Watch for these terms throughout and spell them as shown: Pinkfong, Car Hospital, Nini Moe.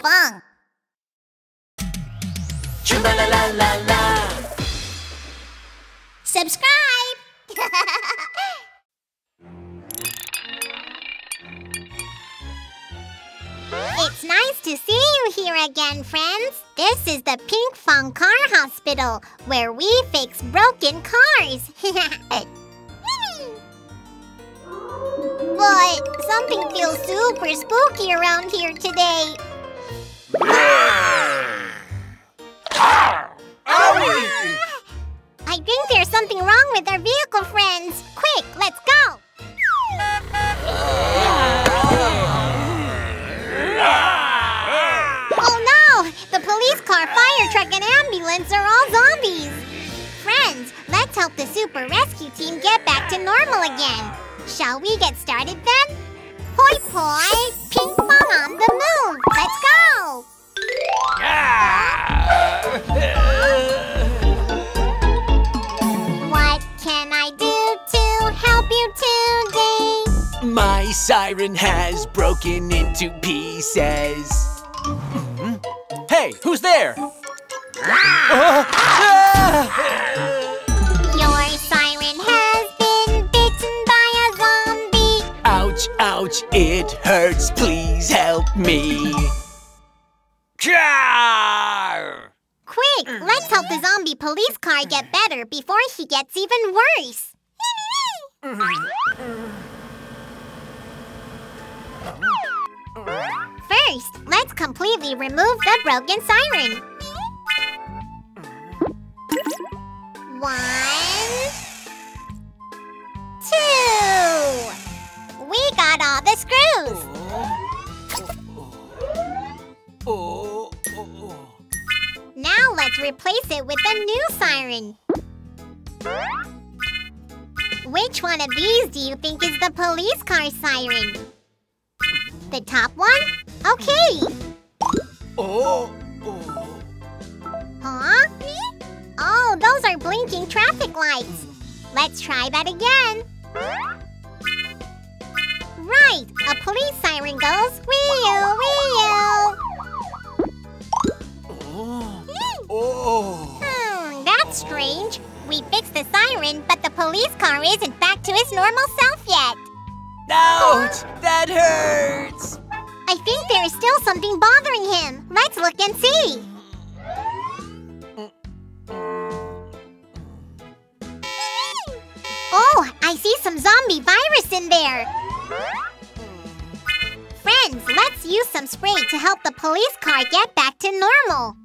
Pinkfong. Chumba-la-la-la-la. Subscribe! It's nice to see you here again, friends. This is the Pinkfong Car Hospital, where we fix broken cars. But something feels super spooky around here today. I think there's something wrong with our vehicle, friends. Quick, let's go! Oh no! The police car, fire truck, and ambulance are all zombies! Friends, let's help the super rescue team get back to normal again. Shall we get started then? Hoi poi! Pinkfong on the move! Let's go! What can I do to help you today? My siren has broken into pieces. Hey, who's there? Your siren has been bitten by a zombie. Ouch, ouch, it hurts, please help me. Quick, let's help the zombie police car get better before he gets even worse. First, let's completely remove the broken siren. One, two. We got all the screws. Now let's replace it with a new siren. Which one of these do you think is the police car siren? The top one? Okay. Huh? Oh, those are blinking traffic lights. Let's try that again. Right, a police siren goes, wee-oo, wee-oo. That's strange. We fixed the siren, but the police car isn't back to its normal self yet. Ouch! That hurts! I think there is still something bothering him. Let's look and see. Oh, I see some zombie virus in there. Friends, let's use some spray to help the police car get back to normal.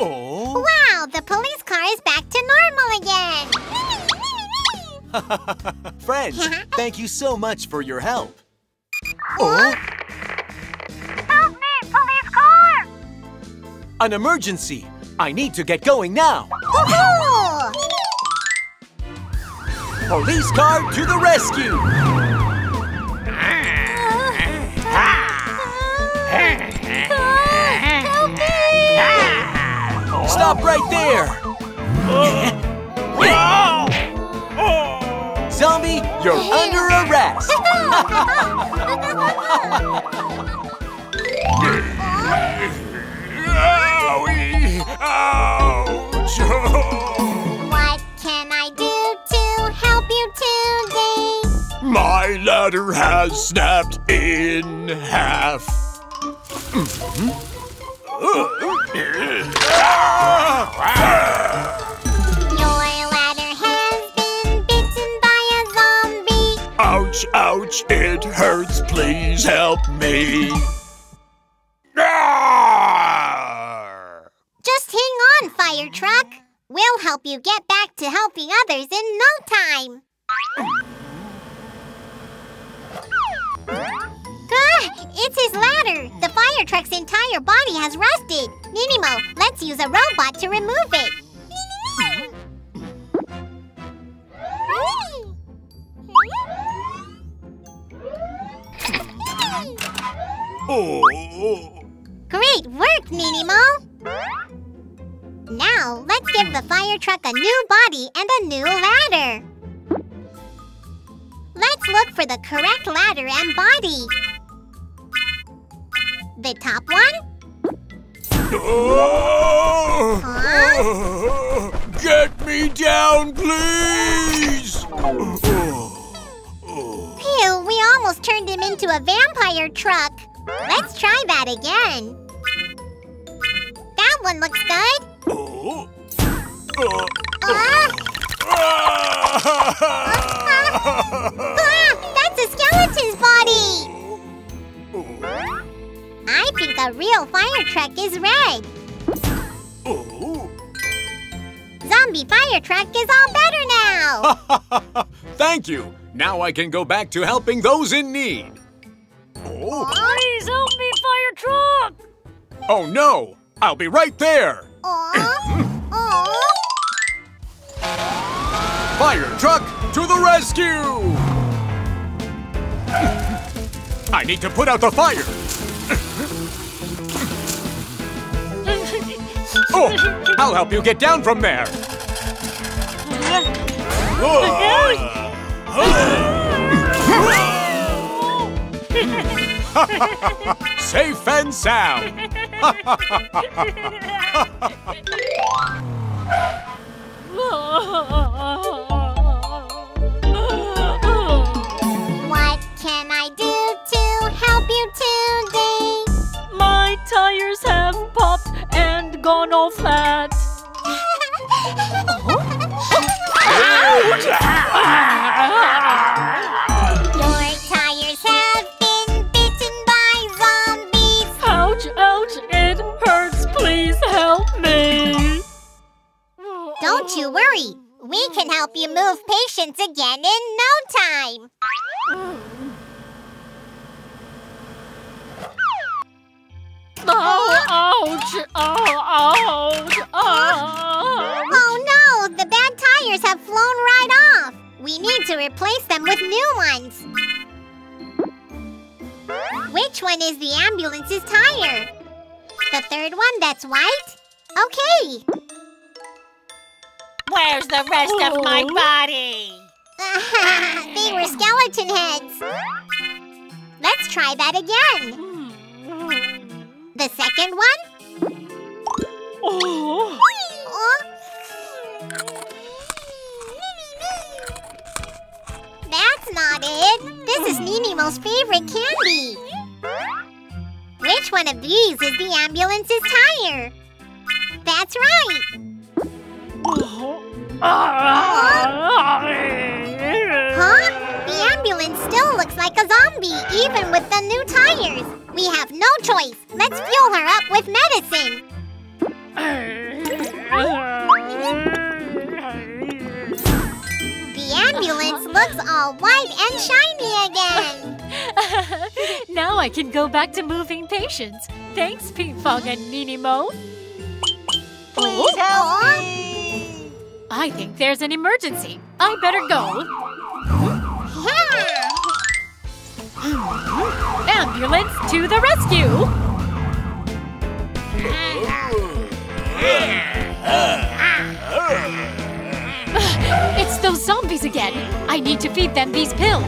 Wow, the police car is back to normal again. Friends, thank you so much for your help. Help me, police car! An emergency. I need to get going now. Police car to the rescue. Stop right there! Zombie, you're under arrest! What can I do to help you today? My ladder has snapped in half. Your ladder has been bitten by a zombie. Ouch, ouch, it hurts, please help me. Just hang on, fire truck. We'll help you get back to helping others in no time. It's his ladder. The fire truck's entire body has rusted. Nini Moe, let's use a robot to remove it. Great work, Nini Moe. Now, let's give the fire truck a new body and a new ladder. Let's look for the correct ladder and body. The top one? Huh? Get me down, please! Phew, we almost turned him into a vampire truck. Let's try that again. That one looks good. That's a skeleton's body! I think a real fire truck is red. Zombie fire truck is all better now! Thank you! Now I can go back to helping those in need. Please help me, fire truck! Oh no! I'll be right there! Fire truck to the rescue! I need to put out the fire! Oh, I'll help you get down from there! Safe and sound! What can I do to help you today? My tires have popped and gone all flat. Don't you worry. We can help you move patients again in no time. Oh, ouch! Oh, ouch! Ouch! Oh no! The bad tires have flown right off. We need to replace them with new ones. Which one is the ambulance's tire? The third one that's white? Okay. Where's the rest of my body? They were skeleton heads. Let's try that again. The second one? Oh. That's not it. This is Nini Moe's favorite candy. Which one of these is the ambulance's tire? That's right. Huh? The ambulance still looks like a zombie, even with the new tires. We have no choice. Let's fuel her up with medicine. The ambulance looks all white and shiny again. Now I can go back to moving patients. Thanks, Pinkfong and Nini Moe. Please help me. I think there's an emergency. I better go. Ambulance to the rescue! It's those zombies again. I need to feed them these pills.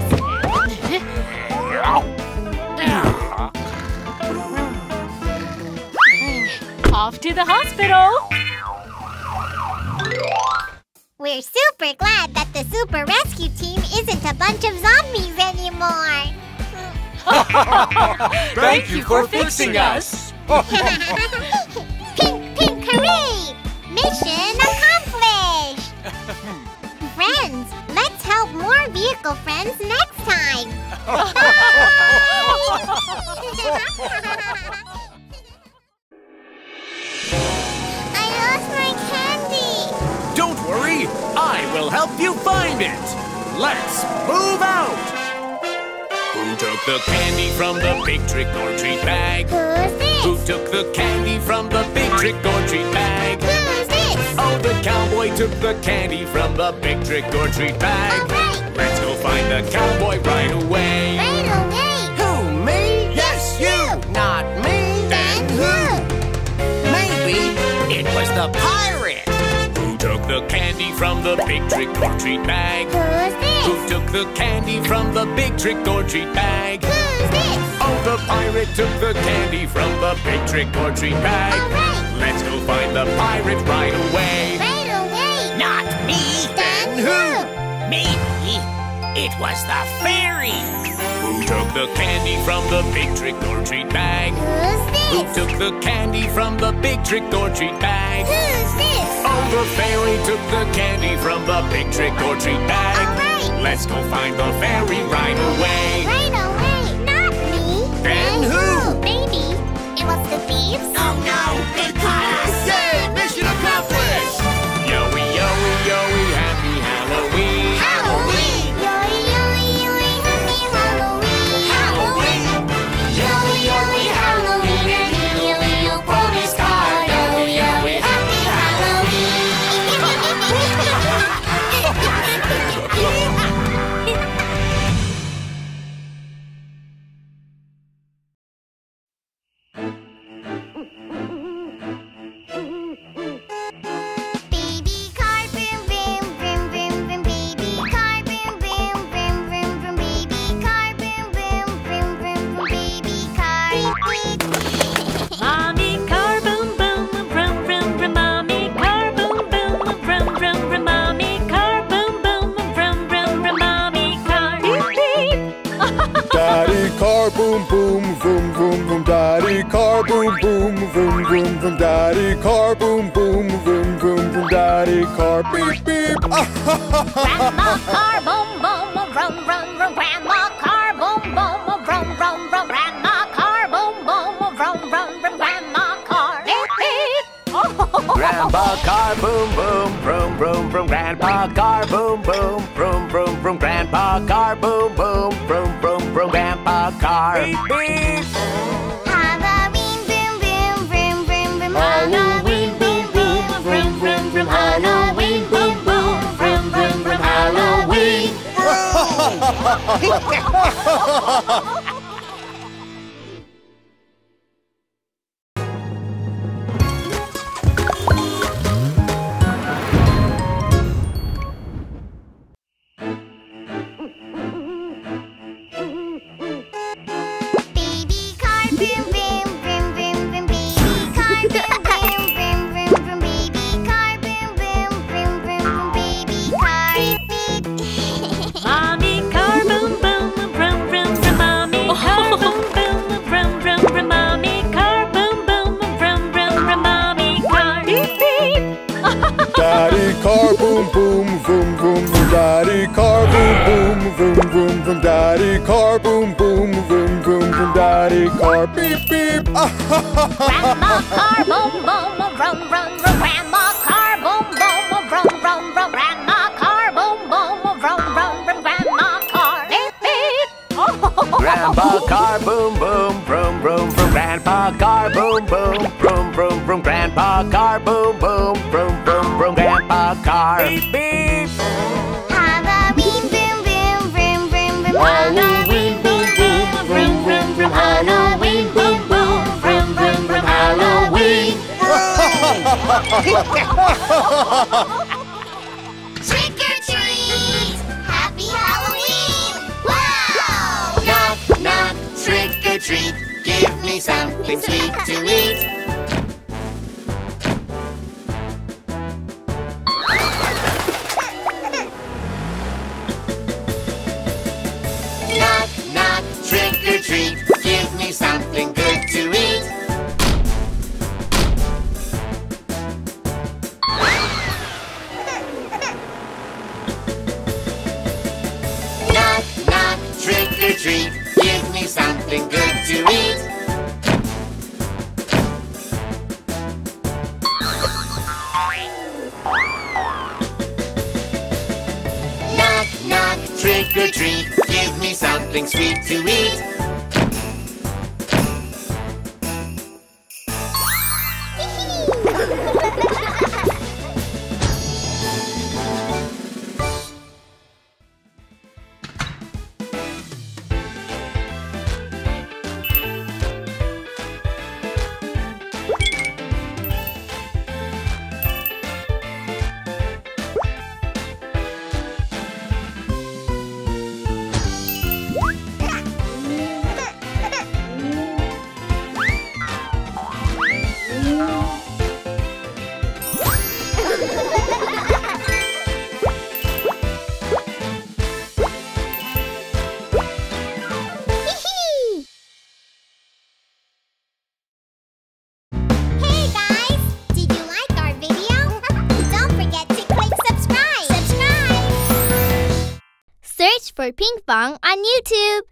Off to the hospital! We're super glad that the super rescue team isn't a bunch of zombies anymore. Thank you for fixing us. Pink, pink, hooray! Mission accomplished. Friends, let's help more vehicle friends next time. Bye! I lost my cat. Don't worry, I will help you find it! Let's move out! Who took the candy from the big trick-or-treat bag? Who's this? Who took the candy from the big trick-or-treat bag? Who's this? Oh, the cowboy took the candy from the big trick-or-treat bag. Alright! Let's go find the cowboy right away! Right away! Who, me? Yes, you! Not me! Then who? Maybe it was the pirate! Took the candy from the big trick-or-treat bag. Who's this? Who took the candy from the big trick or treat bag. Who's this? Oh, the pirate took the candy from the big trick or treat bag. All right. Let's go find the pirate right away. Right away? Not me. Then who? Maybe it was the fairy. Who took the candy from the big trick or treat bag? Who's this? Who took the candy from the big trick or treat bag? Who's this? Oh, the fairy took the candy from the big trick or treat bag. All right. Let's go find the fairy right away. Right away? Not me. Then who? Maybe it was the thieves. Oh no, they caught us. Yay, mission accomplished. Yoey, yoey, yoey, happy Halloween. Halloween. Daddy car, boom, boom, boom, boom, boom. Daddy car, beep, beep. Grandma car, boom, boom, vroom, vroom, vroom. Grandma car, boom, boom, vroom, vroom, vroom. Grandma car, boom, boom, vroom, vroom, vroom. Grandma car, beep, beep. Grandpa car, boom, boom, vroom, vroom, vroom. Grandpa car, boom, boom, vroom, vroom, vroom. Grandpa car, boom, boom, vroom, vroom, vroom. Grandpa car, beep, beep. Halloween, boom, boom, vroom, vroom, vroom. Halloween, boom, boom, vroom, vroom, vroom. Halloween. Daddy car, boom, boom, boom, boom, boom. Daddy car, beep, beep. Grandma car, boom, boom, vroom, vroom, vroom. Grandma car, boom, boom, vroom, vroom, vroom. Grandma car, boom, boom, vroom, vroom, vroom. Grandma car, beep, beep. Grandpa car, boom, boom, vroom, vroom, vroom. Grandpa car, boom, boom, vroom, vroom, vroom. Grandpa car, boom, boom, vroom, vroom, vroom. Grandpa car, beep, beep. Halloween, boom, boom, vroom, vroom, vroom. Halloween, boom, boom, vroom, vroom, vroom. Halloween. Trick or treat! Happy Halloween! Wow! Knock, knock, trick or treat. Give me something sweet to eat. Give me something good to eat. Knock, knock, trick or treat. Give me something good to eat. Knock, knock, trick or treat. Give me something sweet to eat. for Pinkfong on YouTube.